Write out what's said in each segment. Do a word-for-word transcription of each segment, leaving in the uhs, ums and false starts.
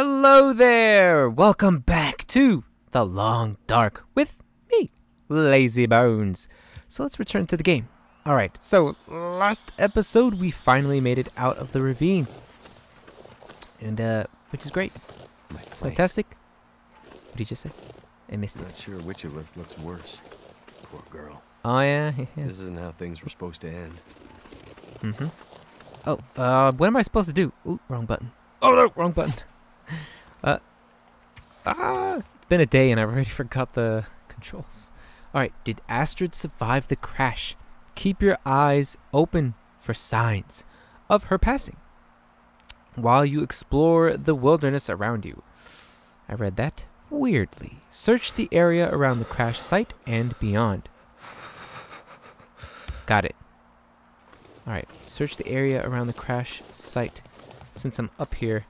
Hello there! Welcome back to The Long Dark with me, Lazy Bones. So let's return to the game. Alright, so last episode we finally made it out of the ravine. And, uh, which is great. Wait, it's fantastic. Wait. What did you just say? I missed it. Not sure which of us looks worse. Poor girl. Oh, yeah? yeah. This isn't how things were supposed to end. Mm-hmm. Oh, uh, what am I supposed to do? Ooh, wrong button. Oh, no, wrong button. Uh, ah, it's been a day and I already forgot the controls. Alright, did Astrid survive the crash? Keep your eyes open for signs of her passing while you explore the wilderness around you. I read that weirdly. Search the area around the crash site and beyond. Got it. Alright, search the area around the crash site. Since I'm up here,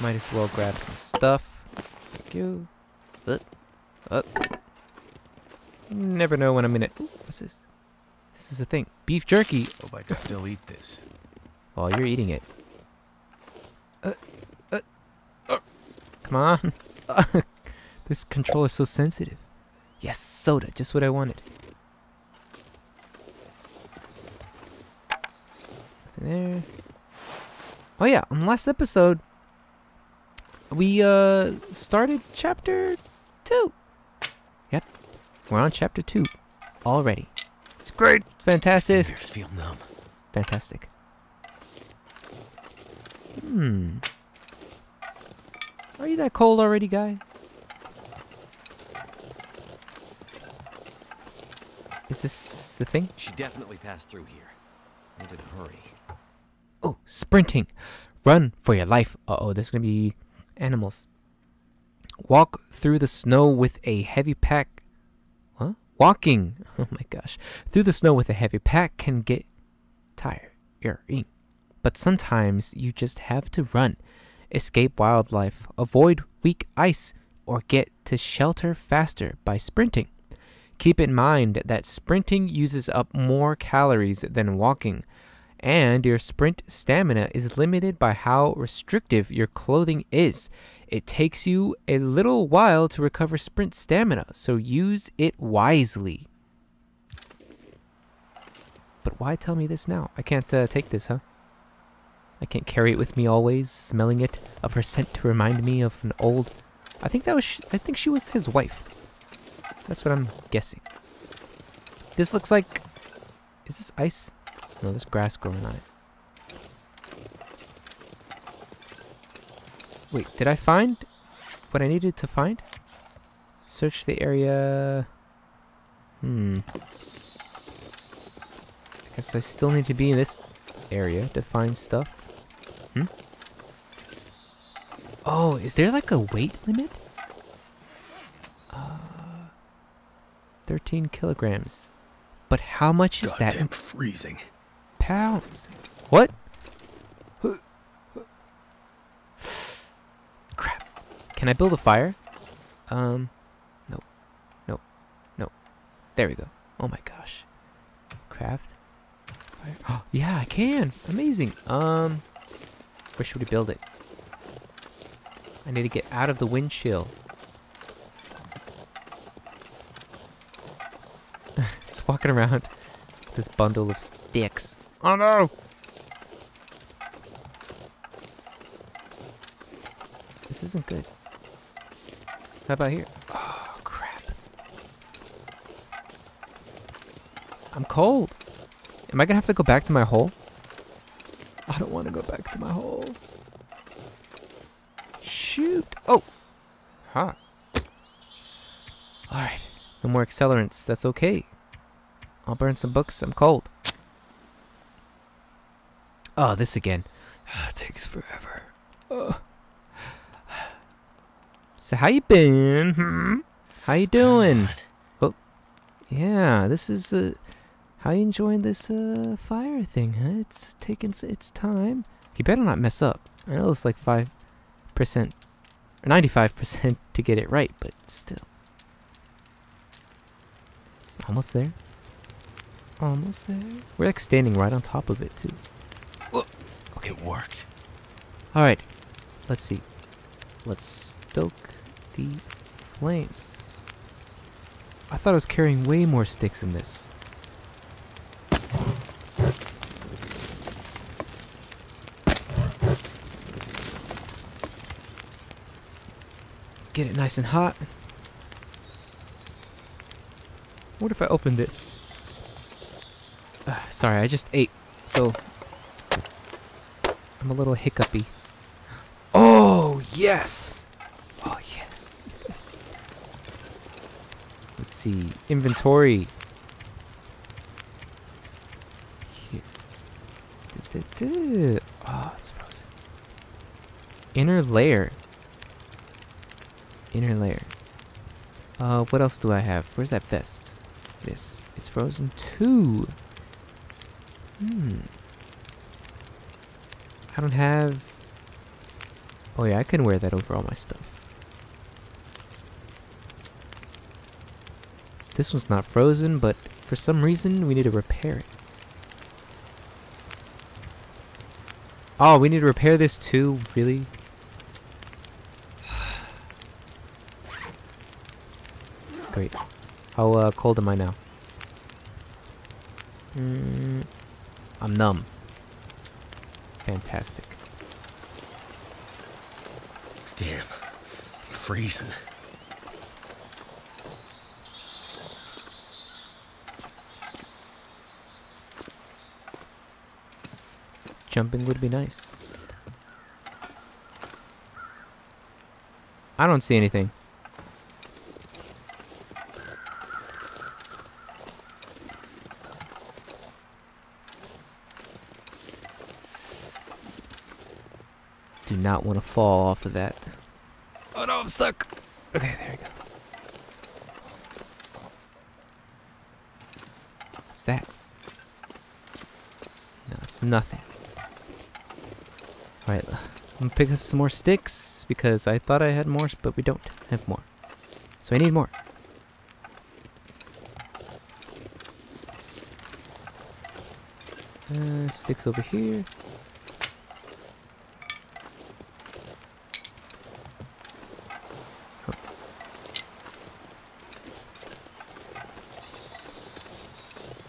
might as well grab some stuff. Thank you. Up. Up. Never know when I'm in it. Ooh, what's this? This is a thing. Beef jerky. Hope I can still eat this. While you're eating it. Uh, uh, uh. Come on. This controller is so sensitive. Yes, soda. Just what I wanted. There. Oh yeah, on the last episode, we uh, started chapter two. Yep, we're on chapter two already. It's great, fantastic. Fingers feel numb. Fantastic. Hmm. Are you that cold already, guy? Is this the thing? She definitely passed through here. I need to hurry. Oh, sprinting. Run for your life. Uh-oh, there's gonna be animals. Walk through the snow with a heavy pack. Huh? Walking. Oh my gosh. Through the snow with a heavy pack can get tiring. But sometimes you just have to run. Escape wildlife. Avoid weak ice. Or get to shelter faster by sprinting. Keep in mind that sprinting uses up more calories than walking. And your sprint stamina is limited by how restrictive your clothing is. It takes you a little while to recover sprint stamina, so use it wisely. But why tell me this now? I can't uh, take this, huh? I can't carry it with me always, smelling it of her scent to remind me of an old... I think that was... Sh I think she was his wife. That's what I'm guessing. This looks like... Is this ice? No, there's grass growing on it. Wait, did I find what I needed to find? Search the area. Hmm. I guess I still need to be in this area to find stuff. Hmm? Oh, is there like a weight limit? Uh, thirteen kilograms. But how much is that? Goddamn freezing. Pounds. What? Crap. Can I build a fire? Um, no, no, no. There we go. Oh my gosh. Craft. Fire. Oh, yeah, I can. Amazing. Um, where should we build it? I need to get out of the wind chill. Just walking around with this bundle of sticks. Oh no! This isn't good. How about here? Oh crap. I'm cold. Am I gonna have to go back to my hole? I don't want to go back to my hole. Shoot! Oh! Huh. Alright. No more accelerants. That's okay. I'll burn some books. I'm cold. Oh, this again. It takes forever. Oh. So how you been? Hmm? How you doing? Oh, yeah. This is uh, how you enjoying this uh, fire thing? Huh? It's taking its time. You better not mess up. I know it's like five percent or ninety-five percent to get it right, but still. Almost there. Almost there. We're like standing right on top of it too. Whoa. Okay, it worked. All right, let's see. Let's stoke the flames. I thought I was carrying way more sticks than this. Get it nice and hot. What if I open this? Uh, sorry, I just ate, so I'm a little hiccupy. Oh yes! Oh yes. Yes. Let's see. Inventory. Here. Du, du, du. Oh, it's frozen. Inner layer. Inner layer. Uh, what else do I have? Where's that vest? This. It's frozen too. Hmm. I don't have... Oh yeah, I can wear that over all my stuff. This one's not frozen, but for some reason we need to repair it. Oh, we need to repair this too? Really? Wait, how uh, cold am I now? Mm, I'm numb. Fantastic. Damn, I'm freezing. Jumping would be nice. I don't see anything. Do not want to fall off of that. Oh no, I'm stuck! Okay, there we go. What's that? No, it's nothing. Alright, I'm gonna pick up some more sticks because I thought I had more, but we don't have more. So I need more. Uh, sticks over here.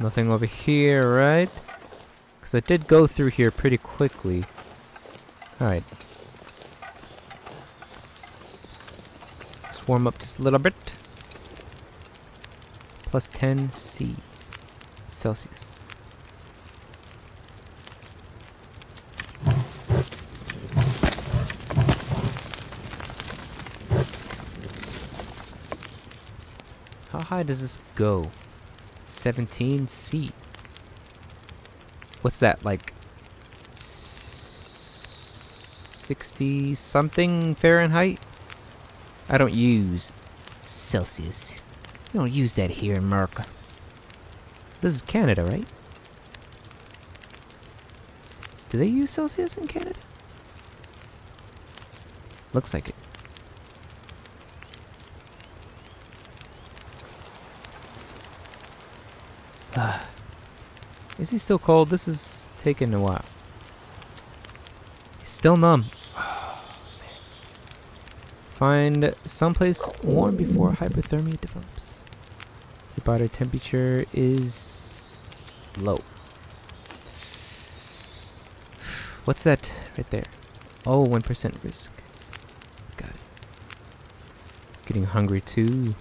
Nothing over here, right? Because I did go through here pretty quickly. Alright. Let's warm up just a little bit. Plus ten C Celsius. How high does this go? seventeen C. What's that, like sixty something Fahrenheit? I don't use Celsius. You don't use that here in America. This is Canada, right? Do they use Celsius in Canada? Looks like it. Uh, is he still cold? This is taking a while. He's still numb. Oh, man. Find someplace warm before hypothermia develops. Your body temperature is low. What's that right there? Oh, one percent risk. Got it. Getting hungry too.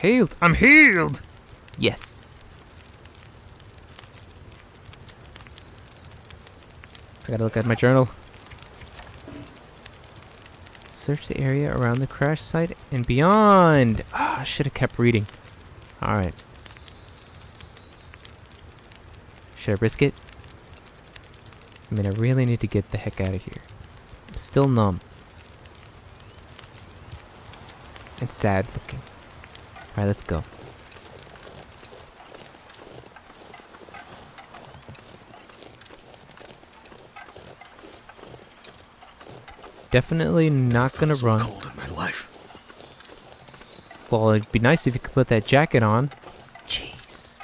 Healed! I'm healed! Yes. I gotta look at my journal. Search the area around the crash site and beyond! Ah, oh, I should have kept reading. Alright. Should I risk it? I mean, I really need to get the heck out of here. I'm still numb. And sad looking. Alright, let's go. Definitely not gonna run. Cold in my life. Well, it'd be nice if you could put that jacket on. Jeez.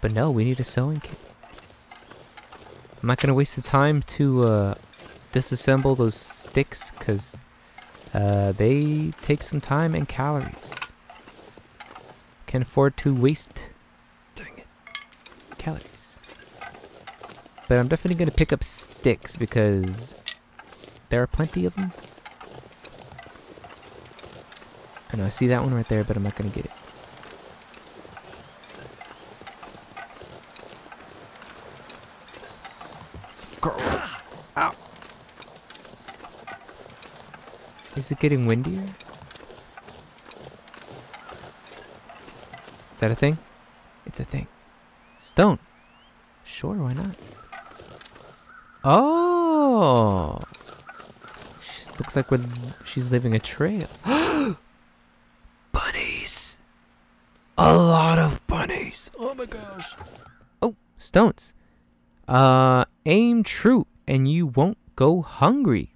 But no, we need a sewing kit. I'm not gonna waste the time to uh, disassemble those sticks because uh, they take some time and calories. Can't afford to waste dang it calories. But I'm definitely gonna pick up sticks because there are plenty of them. I know I see that one right there, but I'm not gonna get it. Ow. Is it getting windier? Is that a thing? It's a thing. Stone. Sure, why not? Oh. She looks like we're, she's leaving a trail. Bunnies. A lot of bunnies. Oh my gosh. Oh, stones. Uh, aim true and you won't go hungry.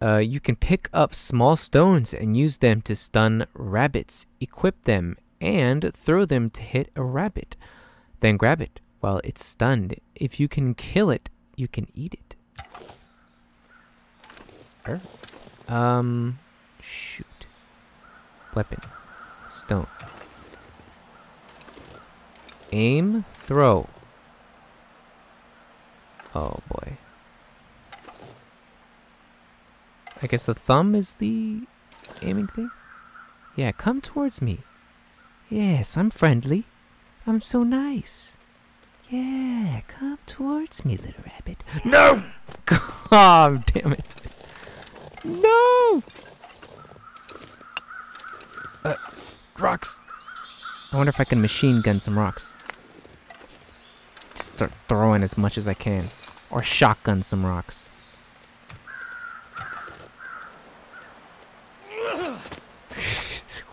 Uh, you can pick up small stones and use them to stun rabbits, equip them, and throw them to hit a rabbit. Then grab it while it's stunned. If you can kill it, you can eat it. Er, um, shoot. Weapon. Stone. Aim, throw. Oh boy. I guess the thumb is the aiming thing? Yeah, come towards me. Yes, I'm friendly. I'm so nice. Yeah, come towards me, little rabbit. No! Oh, damn it. No! Uh, rocks. I wonder if I can machine gun some rocks. Just start throwing as much as I can. Or shotgun some rocks.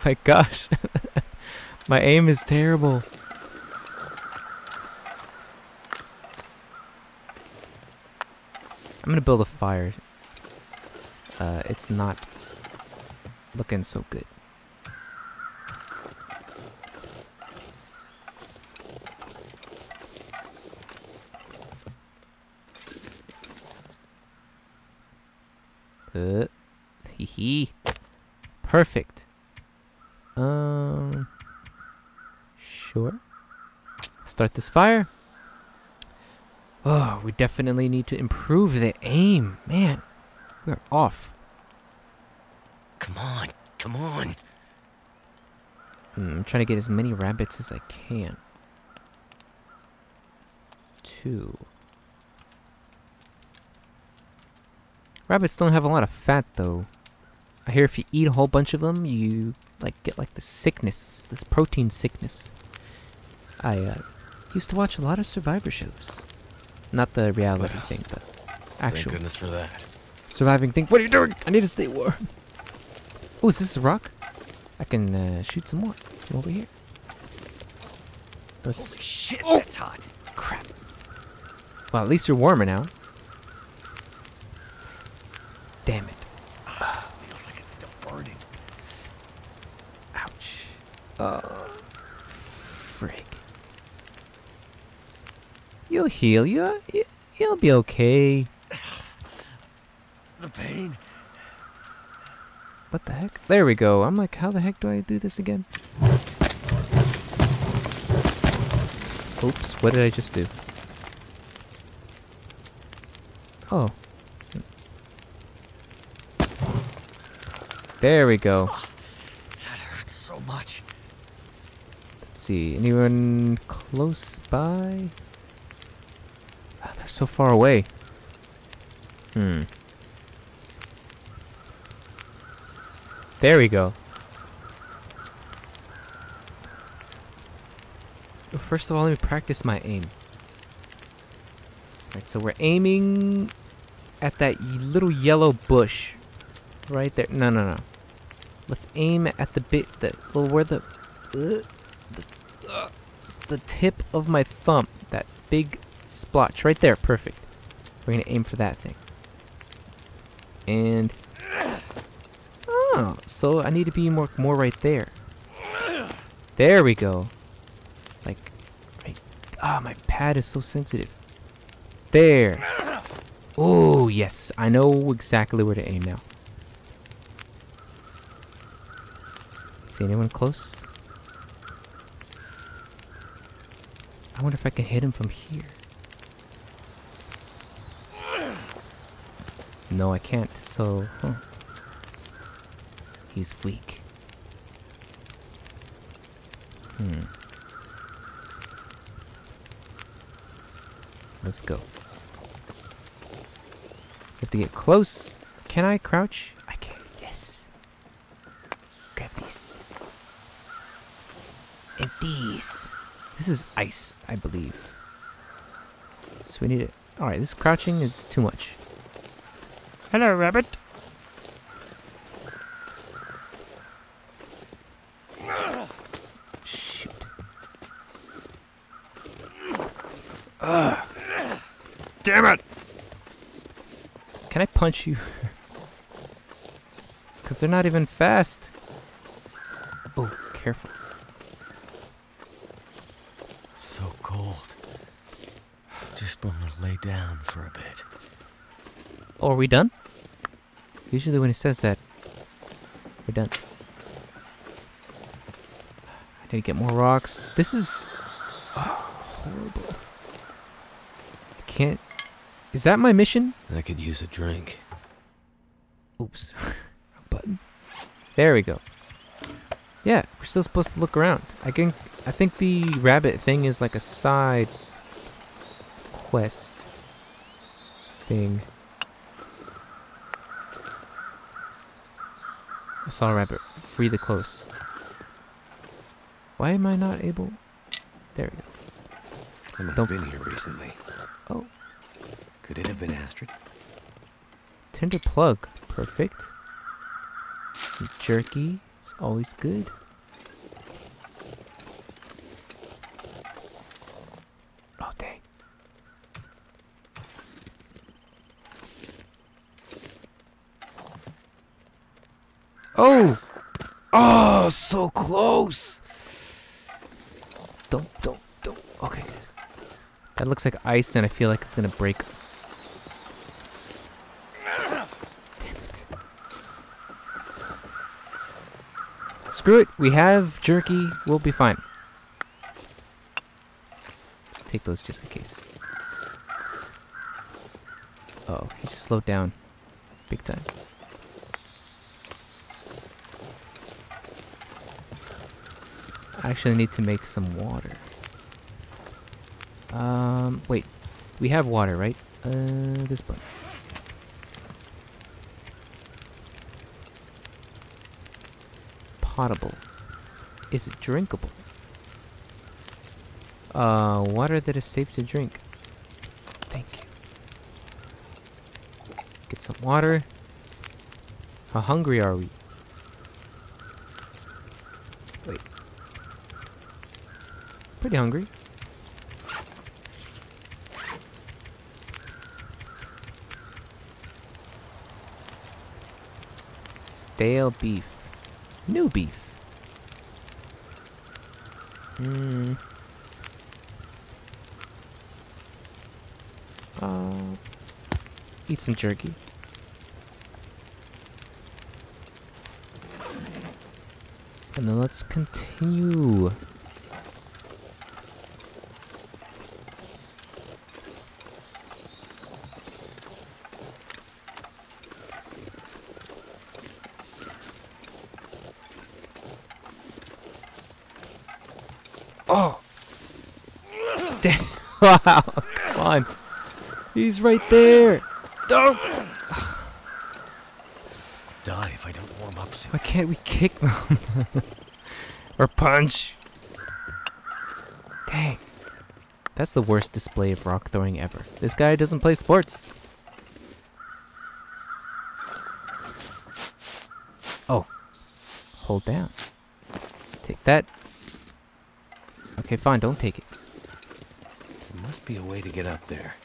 My gosh. My aim is terrible. I'm gonna build a fire. Uh, it's not looking so good. Uh, hee hee. Perfect. Um, sure. Start this fire. Oh, we definitely need to improve the aim. Man, we're off. Come on, come on. Mm, I'm trying to get as many rabbits as I can. Two. Rabbits don't have a lot of fat, though. I hear if you eat a whole bunch of them, you like get like the sickness, this protein sickness. I uh, used to watch a lot of Survivor shows, not the reality wow. thing, but actual. Thank goodness for that. Surviving thing. What are you doing? I need to stay warm. Oh, is this a rock? I can uh, shoot some more from over here. Let's. Holy shit! Oh. That's hot. Crap. Well, at least you're warmer now. Damn it. Ah, feels like it's still burning. Ouch. Uh, frick. You'll heal. You, you, you'll be okay. The pain. What the heck? There we go. I'm like, how the heck do I do this again? Oops, what did I just do? Oh. There we go. That hurts so much. Let's see. Anyone close by? Oh, they're so far away. Hmm. There we go. Well, first of all, let me practice my aim. Alright, so we're aiming at that little yellow bush. Right there. No, no, no. Let's aim at the bit that, well, where the, uh, the, uh, the tip of my thumb, that big splotch right there. Perfect. We're gonna aim for that thing. And oh, so I need to be more, more right there. There we go. Like, right. Ah, my pad is so sensitive. There. Oh, yes. I know exactly where to aim now. See anyone close? I wonder if I can hit him from here. No, I can't. So, huh. He's weak. Hmm. Let's go. We have to get close. Can I crouch? I can. Yes. Grab these. And these. This is ice, I believe. So we need it. Alright, this crouching is too much. Hello, rabbit. Shoot. Ugh. Damn it! Can I punch you? Because they're not even fast. Oh, careful. So cold. Just want to lay down for a bit. Oh, are we done? Usually when he says that, we're done. I need to get more rocks. This is oh, horrible. I can't... Is that my mission? I could use a drink. Oops. Button. There we go. Yeah, we're still supposed to look around. I can... I think the rabbit thing is like a side quest thing. I saw a rabbit really close. Why am I not able? There we go. I've been here recently. Oh. Could it have been Astrid? Tender plug. Perfect. Some jerky. It's always good. Oh, dang. Oh! Oh, so close! Don't, don't, don't. Okay. That looks like ice and I feel like it's gonna break. Damn it. Screw it. We have jerky. We'll be fine. Take those just in case. Uh oh, he just slowed down. Big time. I actually need to make some water. Um, wait. We have water, right? Uh, this button. Potable. Is it drinkable? Uh, water that is safe to drink. Thank you. Get some water. How hungry are we? Pretty hungry. Stale beef. New beef. Hmm. Uh, eat some jerky. And then let's continue. Oh! Damn! Wow! Come on! He's right there! No! Die if I don't warm up soon. Why can't we kick them? Or punch? Dang! That's the worst display of rock throwing ever. This guy doesn't play sports. Oh! Hold down. Take that. Okay, fine, don't take it. There must be a way to get up there.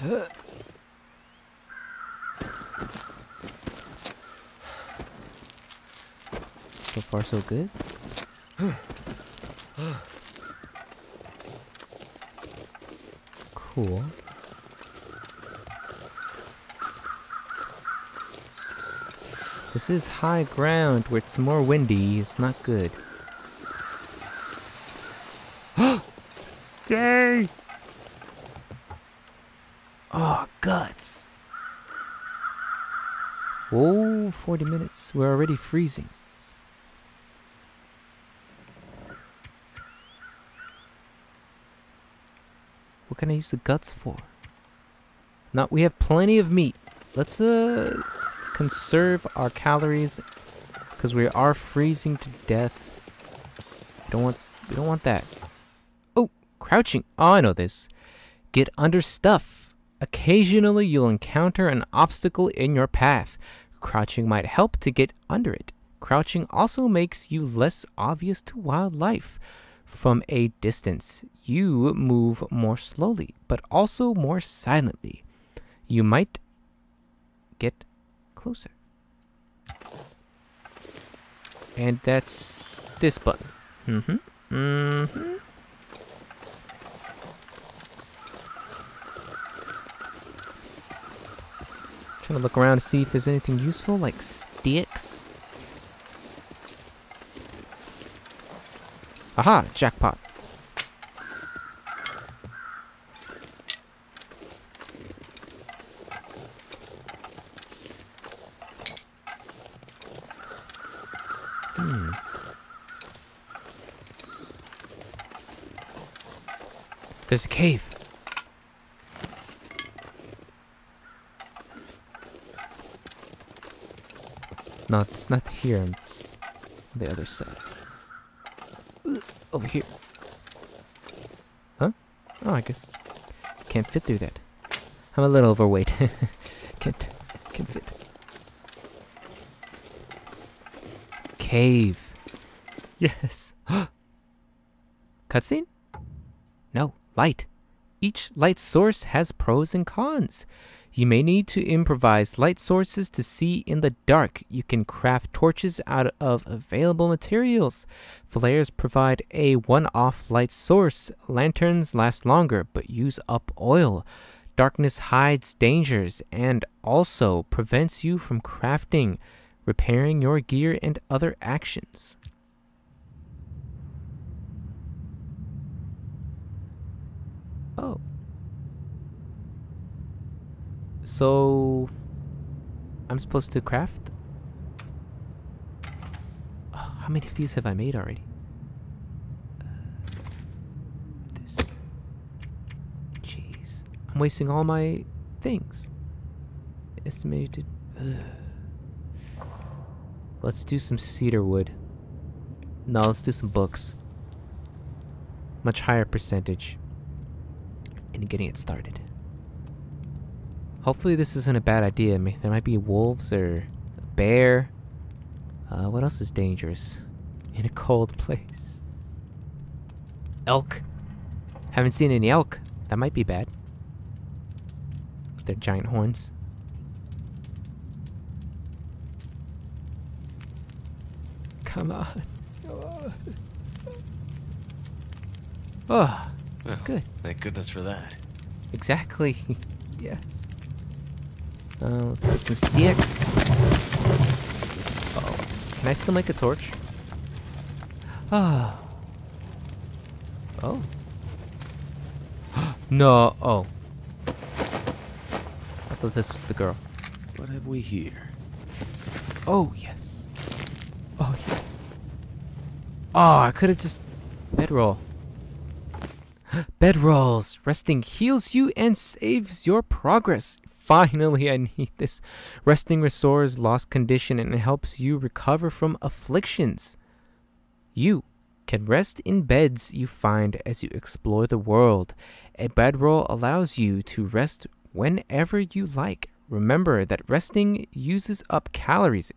Uh. So far, so good. cool. This is high ground where it's more windy. It's not good. Yay! Oh, guts! Whoa, forty minutes. We're already freezing. What can I use the guts for? Not, we have plenty of meat. Let's, uh... conserve our calories, because we are freezing to death. We don't want, we don't want that. Oh, crouching. Oh, I know this. Get under stuff. Occasionally, you'll encounter an obstacle in your path. Crouching might help to get under it. Crouching also makes you less obvious to wildlife. From a distance, you move more slowly, but also more silently. You might get closer. And that's this button. Mm-hmm. Mm-hmm. Trying to look around to see if there's anything useful, like sticks. Aha! Jackpot. Hmm. There's a cave. No, it's not here. It's on the other side. Over here. Huh? Oh, I guess can't fit through that. I'm a little overweight. can't, can't fit. Cave. Yes. Cutscene? No. Light. Each light source has pros and cons. You may need to improvise light sources to see in the dark. You can craft torches out of available materials. Flares provide a one-off light source. Lanterns last longer, but use up oil. Darkness hides dangers and also prevents you from crafting, repairing your gear and other actions. Oh. So I'm supposed to craft? Oh, how many of these have I made already? Uh, this. Jeez. I'm wasting all my things. Estimated. Ugh. Let's do some cedar wood. No, let's do some books. Much higher percentage in getting it started. Hopefully this isn't a bad idea. There might be wolves or a bear. Uh, what else is dangerous in a cold place? Elk. Haven't seen any elk. That might be bad. It's their giant horns. Come on. Oh, oh good. Thank goodness for that. Exactly. Yes. Uh, let's put some sticks. Uh-oh. Can I still make a torch? Oh. Oh. No. Oh. I thought this was the girl. What have we here? Oh, yes. Oh, yes. Oh, I could have just... Bedroll. Bedrolls! Resting heals you and saves your progress. Finally, I need this. Resting restores lost condition and helps you recover from afflictions. You can rest in beds you find as you explore the world. A bedroll allows you to rest whenever you like. Remember that resting uses up calories.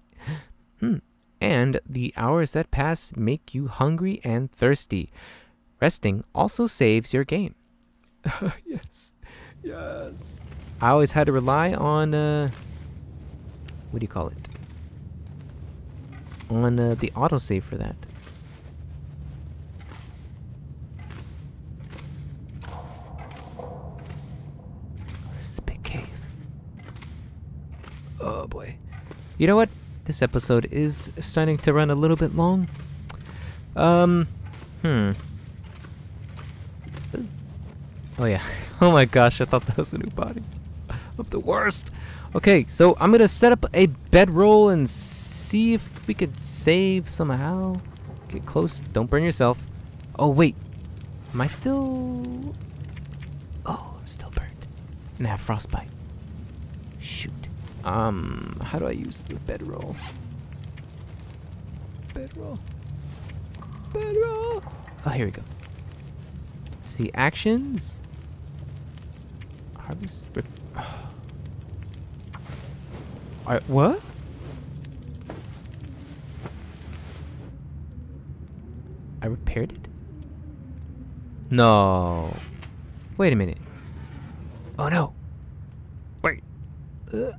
Hmm. And the hours that pass make you hungry and thirsty. Resting also saves your game. Yes. Yes. I always had to rely on, uh, what do you call it? On uh, the autosave for that. Oh boy. You know what? This episode is starting to run a little bit long. Um, hmm. Oh yeah. Oh my gosh, I thought that was a new body. Of the worst. Okay, so I'm gonna set up a bedroll and see if we could save somehow. Get close, don't burn yourself. Oh wait, am I still... Oh, I'm still burned. And I have frostbite. Shoot. Um, how do I use the bedroll? Bedroll. Bedroll. Oh, here we go. Let's see, actions. Harvest. Rip. Alright, what? I repaired it? No. Wait a minute. Oh no. Wait. Uh.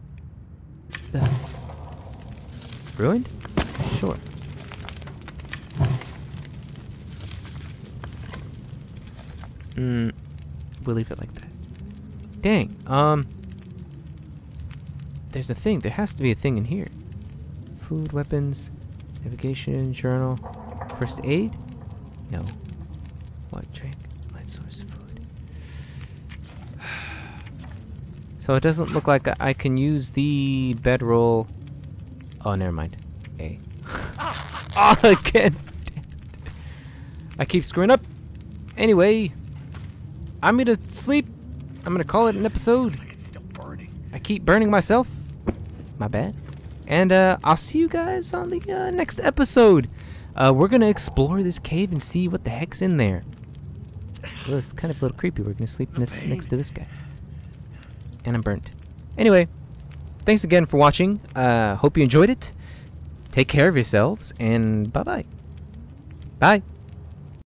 Uh. Ruined? Sure. Mm. We'll leave it like that. Dang. Um. There's a thing. There has to be a thing in here. Food, weapons, navigation, journal, first aid? No. What drink? Light source food. So it doesn't look like I can use the bedroll. Oh, never mind. A. Oh, again. I keep screwing up. Anyway, I'm gonna sleep. I'm gonna call it an episode. It's like it's still burning. I keep burning myself. My bad. And uh, I'll see you guys on the uh, next episode. Uh, we're gonna explore this cave and see what the heck's in there. Well, it's kind of a little creepy. We're gonna sleep ne next to this guy. And I'm burnt. Anyway, thanks again for watching. Uh, hope you enjoyed it. Take care of yourselves and bye-bye. Bye. -bye. Bye.